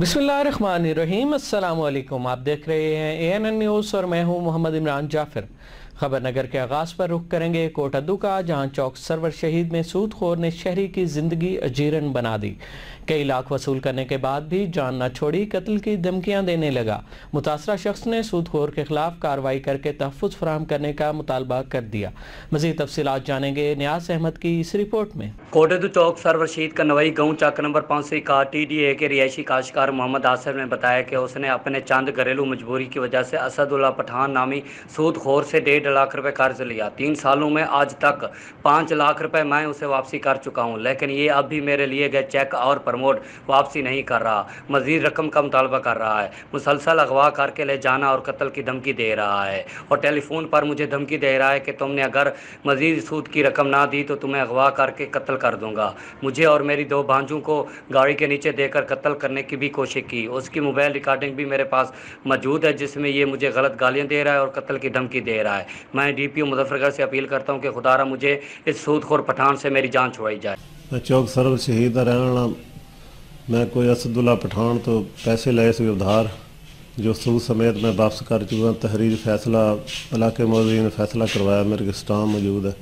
बिस्मिल्लाहिर्रहमानिर्रहीम। अस्सलामुअलैकुम। आप देख रहे हैं ANN न्यूज़ और मैं हूं मोहम्मद इमरान जाफ़र। खबर नगर के आगाज़ पर रुख करेंगे कोटा दुका, जहां चौक सरवर शहीद में सूदखोर ने शहरी की ज़िंदगी अजीरन बना दी। कई लाख वसूल करने के बाद भी जान न छोड़ी, कत्ल की धमकियां देने लगा। मुतासरा शख्स ने सूदखोर के खिलाफ कार्रवाई करके तहफ़्फ़ुज़ फराहम करने का मुतालबा कर दिया। मज़ीद तफ़सीलात जानेंगे नियाज़ अहमद की इस रिपोर्ट में। कोटे दो चौक सरवर शहीद का नवाई गाँव चाक नंबर 501 TDA के रिहायशी काश्तकार मोहम्मद आसिफ ने बताया कि उसने अपने चंद घरेलू मजबूरी की वजह से असदुल्ला पठान नामी सूदखोर से 1.5 लाख रुपए कर्ज लिया। 3 सालों में आज तक 5 लाख रुपए मैं उसे वापसी कर चुका हूं, लेकिन ये अब भी मेरे लिए गए चेक और प्रमोट वापसी नहीं कर रहा, मजीद रकम का मुतालबा कर रहा है। मुसलसल अगवा करके ले जाना और कत्ल की धमकी दे रहा है और टेलीफोन पर मुझे धमकी दे रहा है कि तुमने अगर मजीद सूद की रकम ना दी तो तुम्हें अगवा करके कत्ल कर दूंगा। मुझे और मेरी 2 भांजों को गाड़ी के नीचे देकर कत्ल करने की भी कोशिश की। उसकी मोबाइल रिकॉर्डिंग भी मेरे पास मौजूद है जिसमें ये मुझे गलत गालियाँ दे रहा है और कत्ल की धमकी दे रहा है। मैं DPO मुजफ्फरगढ़ से अपील करता हूं कि खुदारा मुझे इस सूदखोर पठान से मेरी जान छुड़ाई जाए। मैं चौक सरव शहीद का रहने वाला। मैं कोई असदुल्ला पठान तो पैसे लाए से उधार, जो सूद समेत मैं वापस कर चुका। तहरीर फैसला इलाके मौजूद ने फैसला करवाया, मेरे के स्टाम्प मौजूद है,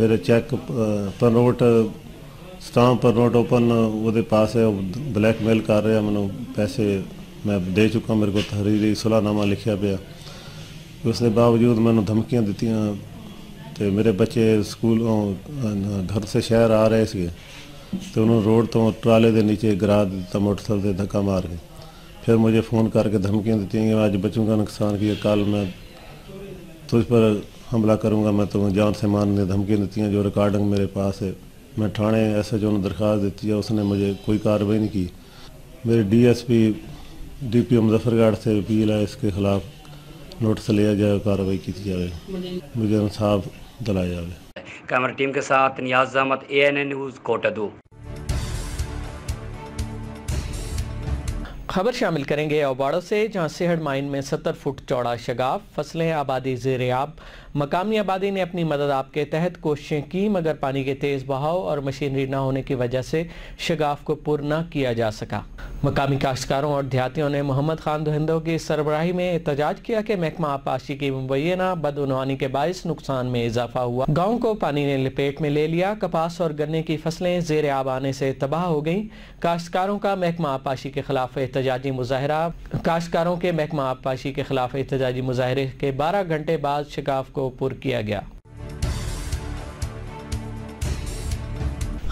मेरे चेक पर नोट स्टाम्प पर नोट ओपन वो पास है। ब्लैकमेल कर रहा मैंने, पैसे मैं दे चुका, मेरे को तहरीरी सुलहनामा लिखा पाया। उसके बावजूद मैंने धमकियां दी। तो मेरे बच्चे स्कूलों घर से शहर आ रहे थे तो उन्होंने रोड तो ट्राले के नीचे गिरा दिता मोटरसाइकिल से धक्का मार के। फिर मुझे फ़ोन करके धमकियां दी कि आज बच्चों का नुकसान किया, कल मैं तुझ पर हमला करूंगा, मैं तुम्हें जान से मारने धमकियाँ दी। जो रिकॉर्डिंग मेरे पास है, मैं थाने SHO ने दरख्वास्त दी है, उसने मुझे कोई कार्रवाई नहीं की। मेरे DPO मुजफ्फरगढ़ से अपील है, इसके खिलाफ नोटिस लिया जाए, कार्रवाई की जाए, मुझे इंसाफ दिलाया जाए। कैमरा टीम के साथ नियाज अहमद, ANN न्यूज़, कोटा दो। खबर शामिल करेंगे अबाड़ों से, जहाँ सेहड़ माइन में 70 फुट चौड़ा शगाफ, फसलें आबादी ज़ेरियाब। मकामी आबादी ने अपनी मदद आपके तहत कोशिशें की, मगर पानी के तेज़ बहाव और मशीनरी न होने की वजह से शगाफ को पुर न किया जा सका। मकामी काश्तकारों और देहातियों ने मोहम्मद खान दुहिंदो की सरबराही में एहतजाज किया कि महकमा आबपाशी की मुबैना बदउनवानी के बायस नुकसान में इजाफा हुआ, गाँव को पानी ने लपेट में ले लिया, कपास और गन्ने की फसलें ज़ेरियाब आने से तबाह हो गईं। काश्तकारों का महकमा आबपाशी के खिलाफ एहतजाजी मुजाहरा। काश्तकारों के महकमा आबपाशी के खिलाफ एहतजाजी मुजाहरे के 12 घंटे बाद शगाफ को पुर किया गया।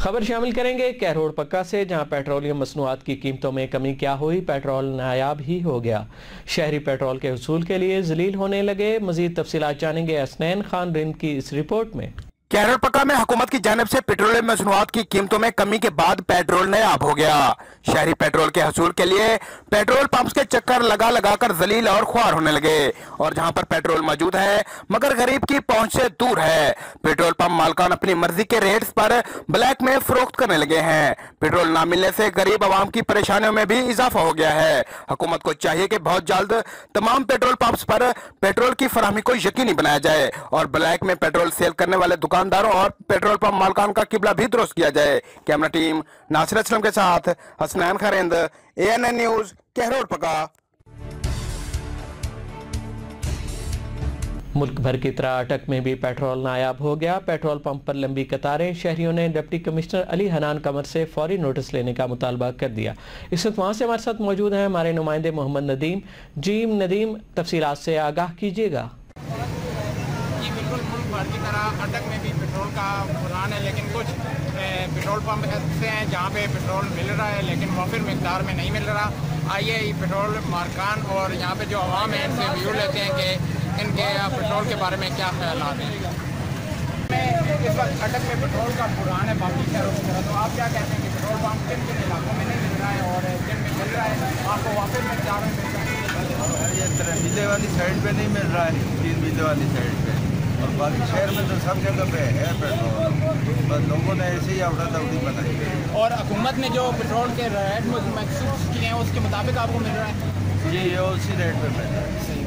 खबर शामिल करेंगे कैरोड़ पक्का से, जहां पेट्रोलियम मसनूआत की कीमतों में कमी क्या हुई, पेट्रोल नायाब ही हो गया। शहरी पेट्रोल के हुसूल के लिए जलील होने लगे। मजीद तफसीलात जानेंगे असनैन खान रिंद की इस रिपोर्ट में। कैरोड़ पक्का में हुकूमत की जानिब से पेट्रोलियम मसनूआत की कीमतों में कमी के बाद पेट्रोल नायाब हो गया। शहरी पेट्रोल के हसूल के लिए पेट्रोल पंप्स के चक्कर लगा लगा कर जलील और ख्वार होने लगे, और जहां पर पेट्रोल मौजूद है मगर गरीब की पहुंच से दूर है। पेट्रोल पंप मालकान अपनी मर्जी के रेट्स पर ब्लैक में फरोख्त करने लगे हैं। पेट्रोल न मिलने से गरीब आवाम की परेशानियों में भी इजाफा हो गया है। हुकूमत को चाहिए कि बहुत जल्द तमाम पेट्रोल पंप्स पर पेट्रोल की फराहमी को यकीनी बनाया जाए और ब्लैक में पेट्रोल सेल करने वाले दुकानदारों और पेट्रोल पंप मालकान का किबला भी दुरुस्त किया जाए। कैमरा टीम नासिर असलम के साथ हसनैन खरेंद, ANN न्यूज़, कैरोड़ पका। मुल्क भर की तरह अटक में भी पेट्रोल नायाब हो गया। पेट्रोल पंप पर लंबी कतारें, शहरियों ने डिप्टी कमिश्नर अली हनान कमर से फौरी नोटिस लेने का मुतालबा कर दिया। इस वक्त वहाँ से हमारे साथ मौजूद हैं हमारे नुमाइंदे मोहम्मद नदीम नदीम। तफसीलात से आगाह कीजिएगा। की तरह अटक में भी पेट्रोल का बुरान है, लेकिन कुछ पेट्रोल पंप ऐसे हैं जहाँ पे पेट्रोल मिल रहा है लेकिन मुआफिर मकदार में नहीं मिल रहा। आइए पेट्रोल मार्कान और यहाँ पे जो आवाम है इनसे व्यू लेते हैं कि इनके पेट्रोल के बारे में क्या ख्याल हैं। इस वक्त अटक में पेट्रोल का बुरान है बाकी शहरों की तरह, तो आप क्या कहते हैं कि पेट्रोल पंप किन किन इलाकों में नहीं मिल रहा है और जिन में मिल रहा है आपको मुआफिर मकदार में मिलने वाली साइड पर नहीं मिल रहा है, तीन मिलने वाली साइड पर और बाकी शहर में तो सब जगह पे है पेट्रोल, बस लोगों ने ऐसे ही अवड़ा दौड़ी बनाई है। और हुकूमत ने जो पेट्रोल के रेट महसूस किए हैं उसके मुताबिक आपको मिल रहा है? जी ये उसी रेट पे मिल रहा है। सही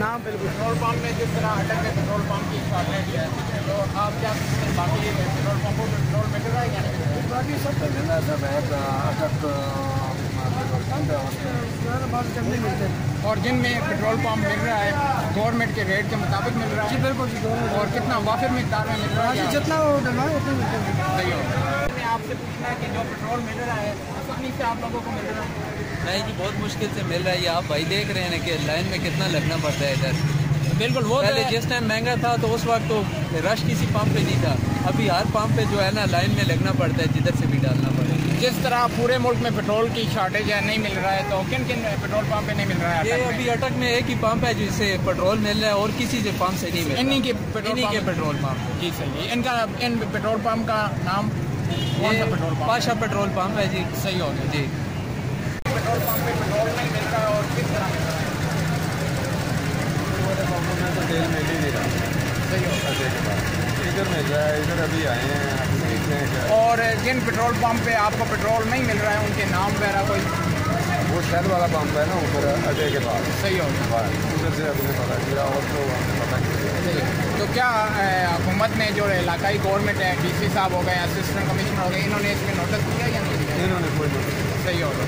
ना, बिल्कुल। पेट्रोल पम्प में जिस तरह अटक में पेट्रोल पम्प की फॉर्मेलिटी है, तो आप क्या बाकी पेट्रोल पम्पों पर पेट्रोल मिल रहा है? बाकी सब मिल रहा है, सब है। अटक और जिनमें पेट्रोल पम्प मिल रहा है गवर्नमेंट के रेट के मुताबिक मिल रहा है। बिल्कुल। और कितना वाफिर मिकदार में मिल रहा है? जितना सही हो। मैंने आपसे पूछना कि जो पेट्रोल मिल रहा है आसानी से आप लोगों को मिल रहा है? नहीं जी, बहुत मुश्किल से मिल रहा है। आप भाई देख रहे हैं कि लाइन में कितना लगना पड़ता है इधर। बिल्कुल, वो पहले जिस टाइम महंगा था तो उस वक्त तो रश किसी पंप पे नहीं था। अभी हर पंप पे जो है ना लाइन में लगना पड़ता है, जिधर से भी डालना पड़ता है। जिस तरह पूरे मुल्क में पेट्रोल की शॉर्टेज है, नहीं मिल रहा है, तो किन किन पेट्रोल पंप पे नहीं मिल रहा है? ये अभी अटक में एक ही पंप है जिससे पेट्रोल मिल रहा है और किसी से पंप से नहीं मिल रहा। इन्हीं के पेट्रोल पंप। जी सही। इनका इन पेट्रोल पंप का नाम पाशा पेट्रोल पंप है। जी सही हो गया। जी पेट्रोल पंप पे पेट्रोल नहीं मिल रहा और किस तरह मिल रहा है? तो तेल मिल ही नहीं रहा। सही होता है, इधर मिल रहा है, इधर अभी आए हैं। और जिन पेट्रोल पंप पे आपको पेट्रोल नहीं मिल रहा है उनके नाम वगैरह कोई? वो शहर वाला पंप है ना ऊपर अजय के पास। सही होगा, उधर से अपने पता किया और तो हमने पता किया। तो क्या हुकूमत ने जो इलाकाई गवर्नमेंट है डी सी साहब हो गए, असिस्टेंट कमिश्नर हो गए, इन्होंने इसमें नोटिस दिया या नहीं? इन्होंने कोई नोटिस दिया। सही होगा।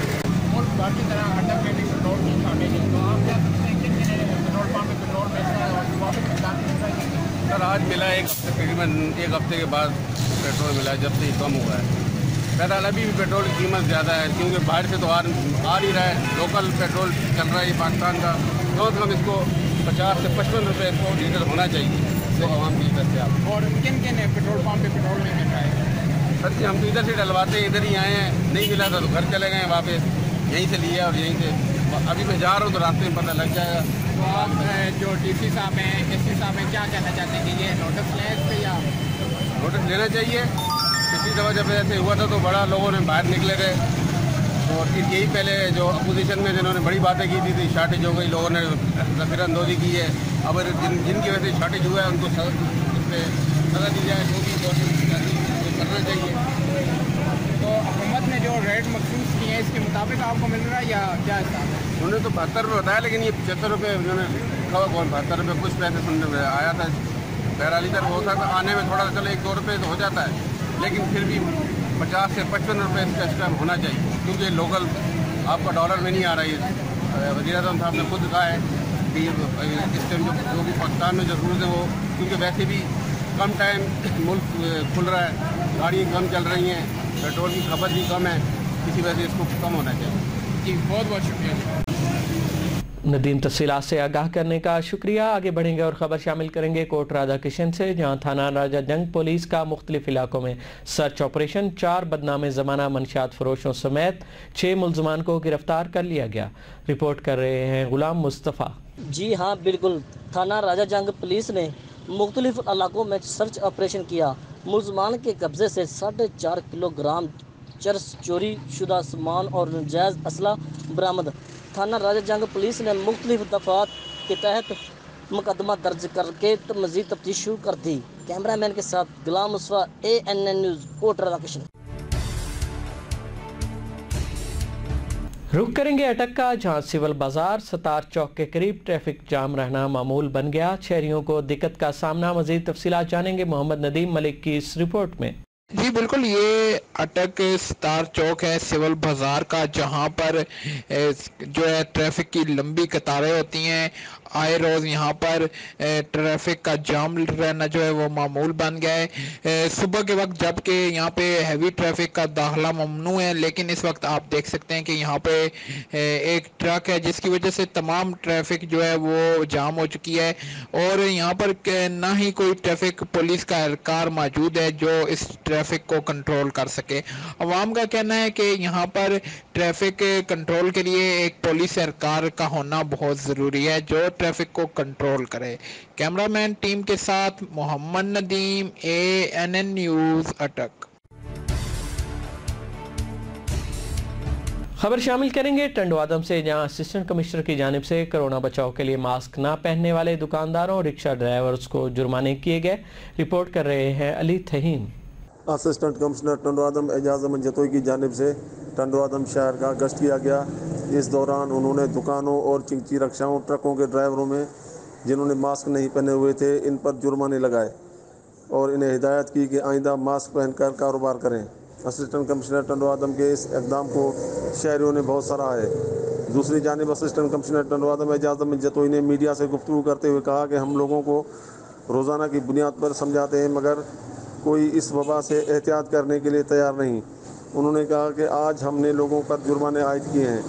बाकी तरह हटा के पेट्रोल की खाने की तो आप क्या सकते हैं कि पेट्रोल पंप पे पेट्रोल मिलता है और वहाँ पर किसान मिलता है? सर आज मिला, एक हफ्ते तकरीबन एक हफ्ते के बाद पेट्रोल मिला जब से कम हुआ है। बहरहाल अभी भी पेट्रोल की कीमत ज़्यादा है क्योंकि बाहर से तो आ ही रहा है। लोकल पेट्रोल चल रहा है ये पाकिस्तान का, कम से कम इसको 50 से 55 रुपये को लीटर होना चाहिए। तो आवाम की तरफ से आप और किन किन पेट्रोल पंप पर पेट्रोल नहीं मिल रहा है? सर जी हम तो इधर से डलवाते हैं, इधर ही आए हैं, नहीं मिला था तो घर चले गए वापस, यहीं से लिया और यहीं से अभी मैं जा रहा हूँ तो रास्ते में पता लग जाएगा। तो आप जो डीसी साहब हैं, एसपी साहब हैं, क्या कहना चाहते हैं कि ये नोटिस लें इस पर या? नोटिस लेना चाहिए। पिछली दफ़ा जब ऐसे हुआ था तो बड़ा लोगों ने बाहर निकले थे और फिर यही पहले जो अपोजिशन में जिन्होंने बड़ी बातें की थी शॉर्टेज हो गई, लोगों ने नफरतंदोजी की है। अब जिनकी वजह से शॉर्टेज हुआ है उनको सजा दी जाए, जो भी करना चाहिए। तो हुकूमत ने जो रेट मखसूस किए हैं इसके मुताबिक आपको मिल रहा है या क्या हिसाब है? उन्होंने तो 72 रुपये बताया लेकिन ये 75 रुपये उन्होंने कहा। कौन 72 रुपये? कुछ पैसे सुनने में आया था। बहरहाली तरफ होता था आने में थोड़ा चलो 1-2 रुपये तो हो जाता है, लेकिन फिर भी 50 से 55 रुपये इसका एक्स्ट्रा होना चाहिए क्योंकि लोकल आपका डॉलर में नहीं आ रही है। वज़ीर आज़म साहब ने खुद कहा है कि इस टाइम जो भी पाकिस्तान में जरूरत है वो, क्योंकि वैसे भी कम टाइम मुल्क खुल रहा है, गाड़ियाँ कम चल रही हैं, पेट्रोल की खपत भी कम है, किसी वजह से इसको कम होना चाहिए। जी बहुत बहुत शुक्रिया नदीम, तफसीलात से आगाह करने का शुक्रिया। आगे बढ़ेंगे और ख़बर शामिल करेंगे कोट राधा किशन से, जहाँ थाना राजा जंग पुलिस का मुख्तलिफ इलाकों में सर्च ऑपरेशन, 4 बदनाम ज़माना मनशात फरोशों समेत 6 मुलजमान को गिरफ्तार कर लिया गया। रिपोर्ट कर रहे हैं गुलाम मुस्तफ़ा। जी हाँ बिल्कुल, थाना राजा जंग पुलिस ने मुख्तलिफ इलाकों में सर्च ऑपरेशन किया। मुलजमान के कब्जे से 4.5 किलोग्राम चरस, चोरी शुदा सामान और नाजायज़ असला बरामद। थाना राजा जंग पुलिस ने मुख्तलिफ दफात के तहत मुकदमा दर्ज करके मज़ीद तफ्तीश शुरू कर दी। कैमरा मैन के साथ गुलाम मुस्तफा, ANN न्यूज़, कोट राधाकिशन। रुक करेंगे अटक का, जहाँ सिविल बाजार सतार चौक के करीब ट्रैफिक जाम रहना मामूल बन गया। शहरियों को दिक्कत का सामना, मजीद तफसीलात जानेंगे मोहम्मद नदीम मलिक की इस रिपोर्ट में। जी बिल्कुल, ये अटक सतार चौक है सिविल बाजार का, जहाँ पर जो है ट्रैफिक की लंबी कतारें होती हैं। आए रोज यहाँ पर ट्रैफिक का जाम रहना जो है वो मामूल बन गया है। सुबह के वक्त जबकि यहाँ पे हैवी ट्रैफिक का दाखिला ममनू है, लेकिन इस वक्त आप देख सकते हैं कि यहाँ पे एक ट्रक है जिसकी वजह से तमाम ट्रैफिक जो है वो जाम हो चुकी है। और यहाँ पर ना ही कोई ट्रैफिक पुलिस का एहलकार मौजूद है जो इस ट्रैफिक को कंट्रोल कर सके। अवाम का कहना है कि यहाँ पर ट्रैफिक कंट्रोल के लिए एक पुलिस एहलकार का होना बहुत ज़रूरी है जो ट्रैफिक को कंट्रोल करे। कैमरामैन टीम के साथ मोहम्मद नदीम, ANN न्यूज़, अटक। खबर शामिल करेंगे टंडो आदम से, जहां असिस्टेंट कमिश्नर की जानिब से कोरोना बचाव के लिए मास्क ना पहनने वाले दुकानदारों और रिक्शा ड्राइवर्स को जुर्माने किए गए। रिपोर्ट कर रहे हैं अली तहीन। असिस्टेंट कमिश्नर टंडो आदम एजाज अहमद जतोई की जानिब से टंडो आदम शहर का गश्त किया गया। इस दौरान उन्होंने दुकानों और चिंगची रक्षाओं, ट्रकों के ड्राइवरों में जिन्होंने मास्क नहीं पहने हुए थे इन पर जुर्माने लगाए और इन्हें हिदायत की कि आइंदा मास्क पहनकर कारोबार करें। असिस्टेंट कमिश्नर टंडो आदम के इस इकदाम को शहरियों ने बहुत सराहा है। दूसरी जानिब असिस्टेंट कमिश्नर टंडो आदम एजाज अहमद जतोई ने मीडिया से गुफ्तगू करते हुए कहा कि हम लोगों को रोज़ाना की बुनियाद पर समझाते हैं मगर कोई इस वबा से एहतियात करने के लिए तैयार नहीं। उन्होंने कहा कि आज हमने लोगों पर जुर्माने आयद किए हैं,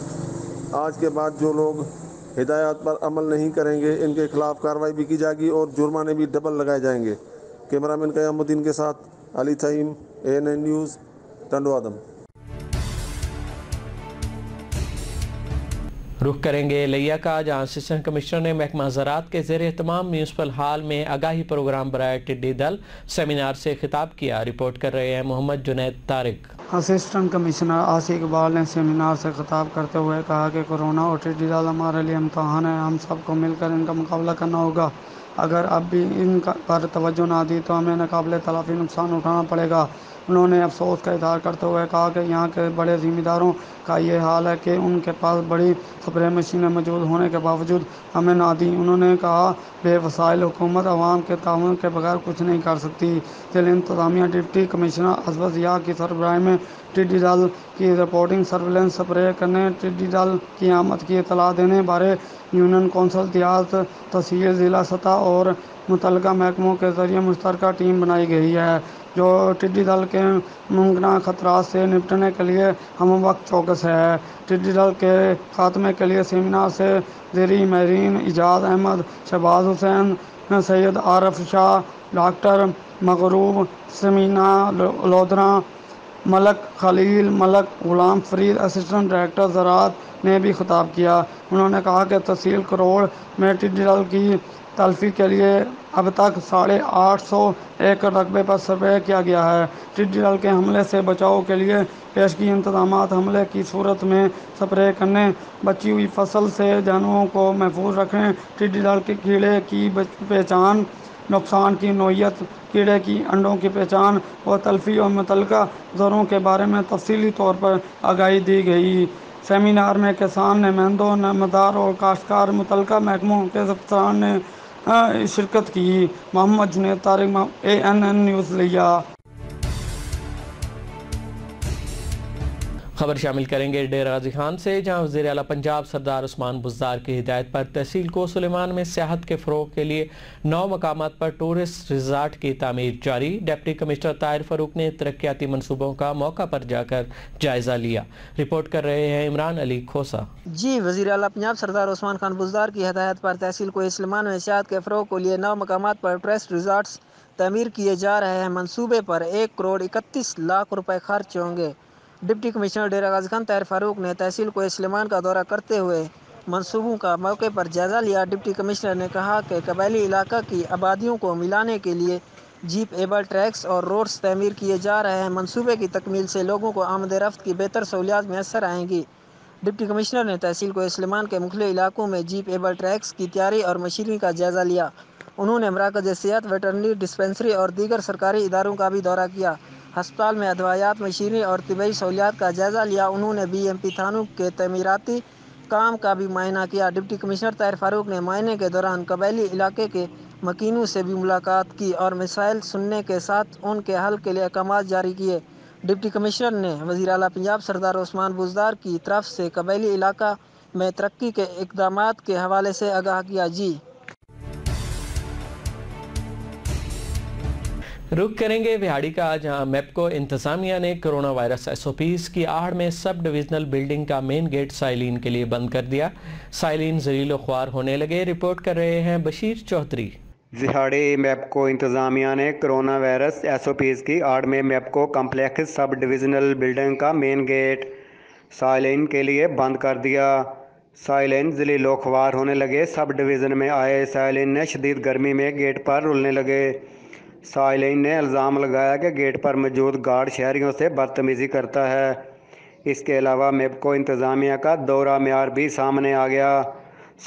आज के बाद जो लोग हिदायत पर अमल नहीं करेंगे इनके खिलाफ कार्रवाई भी की जाएगी और जुर्माने भी डबल लगाए जाएंगे। कैमरामैन क़यामुद्दीन के साथ अली तहीम, ANN न्यूज़, तंदो आदम। रुख करेंगे लिया का, जहाँ असिस्टेंट कमिश्नर ने महकमा ज़रात के ज़ेर एहतमाम म्यूनसिपल हाल में आगाही प्रोग्राम बराए टिड्डी दल सेमिनार से खिताब किया। रिपोर्ट कर रहे हैं मोहम्मद जुनैद तारिक। असिस्टेंट कमिश्नर आसिम इकबाल ने सेमिनार से खिताब करते हुए कहा कि कोरोना और टिड्डी दल हमारे लिए इम्तहान है, हम सबको मिलकर इनका मुकाबला करना होगा। अगर अब भी इन पर तवज्जो ना दी तो हमें नाकाबिले तलाफी नुकसान उठाना पड़ेगा। उन्होंने अफसोस का इजहार करते हुए कहा कि यहाँ के बड़े ज़िम्मेदारों का ये हाल है कि उनके पास बड़ी स्प्रे मशीनें मौजूद होने के बावजूद हमें ना दी। उन्होंने कहा बेवसाइल हुकूमत आवाम के ताउन के बगैर कुछ नहीं कर सकती। जिला इंतजामिया डिप्टी कमिश्नर असबज़िया की सरबराही में टिड्डी दल की रिपोर्टिंग, सर्विलेंस, स्प्रे करने, टिड्डी दल की आमद की इतला देने बारे यूनियन कौंसल तियाज तहसील ज़िला सतह और मुतलका महकमों के ज़रिए मुश्तरका टीम बनाई गई है जो टिड्डी दल के मुमकिन खतरात से निपटने के लिए हम वक्त चौकस है। टिड्डी दल के खात्मे के लिए सेमिनार से ज़ेरी मरीम एजाज अहमद, शहबाज हुसैन, सैयद आरिफ शाह, डॉक्टर मकरा लोधना, मलिक खलील, मलिक गुलाम फरीद, असिस्टेंट डायरेक्टर ज़रात ने भी खिताब किया। उन्होंने कहा कि तहसील करोड़ में टिड्डी दल की तलफी के लिए अब तक 850 एकड़ रकबे पर सर्वे किया गया है। टिड्डी दल के हमले से बचाव के लिए पेशगी इंतजाम, हमले की सूरत में स्प्रे करने, बची हुई फसल से जानवरों को महफूज रखने, टिड्डी दल के कीड़े की पहचान, नुकसान की नोयत, कीड़े की अंडों की पहचान और तलफी और मुतलका ज़रों के बारे में तफसीली तौर पर आगाही दी गई। सेमिनार में किसान, नुमाइंदों, नमदार और काश्तकार, मुतलका महकमों के अफसरान ने शिरकत की। मोहम्मद जुनैद तारिक, ANN न्यूज़ लिया। खबर शामिल करेंगे डेरा गाजी खान से, जहाँ वज़ीर आला पंजाब सरदार उस्मान बुज़दार की हिदायत पर तहसील कोसुलेमान में सियाहत के फ़रोग़ के लिए 9 मकामात पर टूरिस्ट रिज़ॉर्ट की तामीर जारी। डिप्टी कमिश्नर ताहिर फ़ारूक ने तरक्याती मनसूबों का मौका पर जाकर जायज़ा लिया। रिपोर्ट कर रहे हैं इमरान अली खोसा। जी, वज़ीर आला पंजाब सरदार उस्मान खान बुज़दार की हिदायत पर तहसील कोसुलेमान में सियाहत के फ़रोग़ के लिए 9 मकामात पर टूरिस्ट रिज़ॉर्ट तामीर किए जा रहे हैं। मनसूबे पर 1,31,00,000 रुपये खर्च होंगे। डिप्टी कमिश्नर डेरा गाजी खान ताहिर फारूक ने तहसील कोसुलेमान का दौरा करते हुए मंसूबों का मौके पर जायज़ा लिया। डिप्टी कमिश्नर ने कहा कि कबायली इलाका की आबादियों को मिलाने के लिए जीप एबल ट्रैक्स और रोड्स तमीर किए जा रहे हैं। मंसूबे की तकमील से लोगों को आमद-ए-रफ्त की बेहतर सहूलियात मैसर आएँगी। डिप्टी कमिश्नर ने तहसील कोसुलेमान के मुख्तलिफ इलाकों में जीप एबल ट्रैक्स की तैयारी और मशीनरी का जायज़ा लिया। उन्होंने मराकज़-ए-सेहत, वेटरनरी डिस्पेंसरी और दीगर सरकारी इदारों का भी दौरा किया। हस्पताल में अदवायात, मशीनरी और तबी सहूलियात का जायज़ा लिया। उन्होंने BMP थानों के तमीराती काम का भी मायना किया। डिप्टी कमिश्नर ताहिर फारूक ने मायने के दौरान कबायली इलाके के मकीनों से भी मुलाकात की और मसाइल सुनने के साथ उनके हल के लिए अहकाम जारी किए। डिप्टी कमिश्नर ने वज़ीर आला पंजाब सरदार उस्मान बुज़दार की तरफ से कबायली इलाका में तरक्की के इकदाम के हवाले से आगाह किया। जी, रुख करेंगे बिहाड़ी का, जहाँ मैपको इंतजामिया ने कोरोना वायरस SOPs की आहड़ में सब डिवीज़नल बिल्डिंग का मेन गेट साइलिन के लिए बंद कर दिया। साइलिन जलीलो ख्वार होने लगे। रिपोर्ट कर रहे हैं बशीर चौधरी। बिहाड़ी मैपको इंतजामिया ने कोरोना वायरस SOPs की आहड़ में MEPCO complex sub divisional building का मेन गेट साइलिन के लिए बंद कर दिया। साइलिन जलीलो ख्वार होने लगे। सब डिवीज़न में आए साइलिन ने शदीद गर्मी में गेट पर रुलने लगे। साइलिन ने इल्ज़ाम लगाया कि गेट पर मौजूद गार्ड शहरियों से बदतमीज़ी करता है। इसके अलावा मैपको इंतज़ामिया का दौरा मेयार भी सामने आ गया।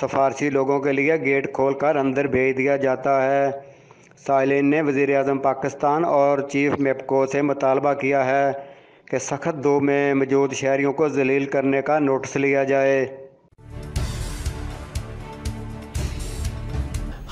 सफारशी लोगों के लिए गेट खोल कर अंदर भेज दिया जाता है। साइलिन ने वज़ीर-ए-आज़म पाकिस्तान और चीफ मैपको से मुतालबा किया है कि सख्त दो में मौजूद शहरियों को जलील करने का नोटिस लिया जाए।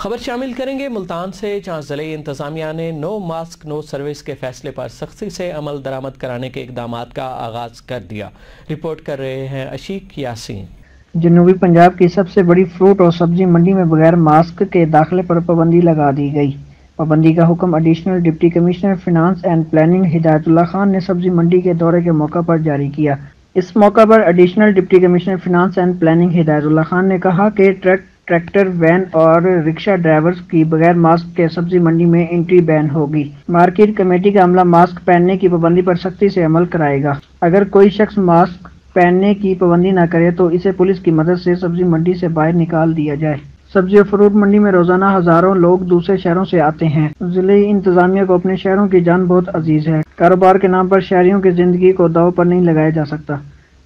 खबर शामिल करेंगे मुल्तान से, जहाँ जिले इंतजामिया ने नो मास्क नो सर्विस के फैसले पर सख्ती से अमल दरामद कराने के इकदाम का आगाज कर दिया। रिपोर्ट कर रहे हैं अशीक यासीन। जनूबी पंजाब की सबसे बड़ी फ्रूट और सब्जी मंडी में बगैर मास्क के दाखिले पर पाबंदी लगा दी गई। पाबंदी का हुक्म additional deputy commissioner finance and planning Hidayatullah Khan ने सब्जी मंडी के दौरे के मौके पर जारी किया। इस मौका पर additional deputy commissioner finance and planning Hidayatullah Khan ने कहा कि ट्रैक्टर वैन और रिक्शा ड्राइवर्स की बगैर मास्क के सब्जी मंडी में एंट्री बैन होगी। मार्केट कमेटी का अमला मास्क पहनने की पाबंदी पर सख्ती से अमल कराएगा। अगर कोई शख्स मास्क पहनने की पाबंदी न करे तो इसे पुलिस की मदद से सब्जी मंडी से बाहर निकाल दिया जाए। सब्जी और फ्रूट मंडी में रोजाना हजारों लोग दूसरे शहरों से आते हैं। जिले इंतजामिया को अपने शहरों की जान बहुत अजीज है। कारोबार के नाम पर शहरियों की जिंदगी को दाव पर नहीं लगाया जा सकता।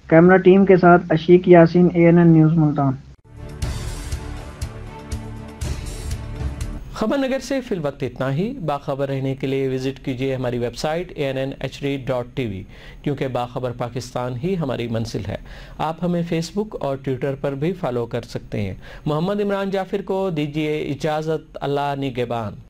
कैमरा टीम के साथ अशीक यासीन, ANN न्यूज़ मुल्तान। खबर नगर से फिल वक्त इतना ही। बाखबर रहने के लिए विजिट कीजिए हमारी वेबसाइट ANNHD.TV, क्योंकि बाखबर पाकिस्तान ही हमारी मंजिल है। आप हमें फेसबुक और ट्विटर पर भी फॉलो कर सकते हैं। मोहम्मद इमरान जाफिर को दीजिए इजाज़त। अल्लाह निगेबान।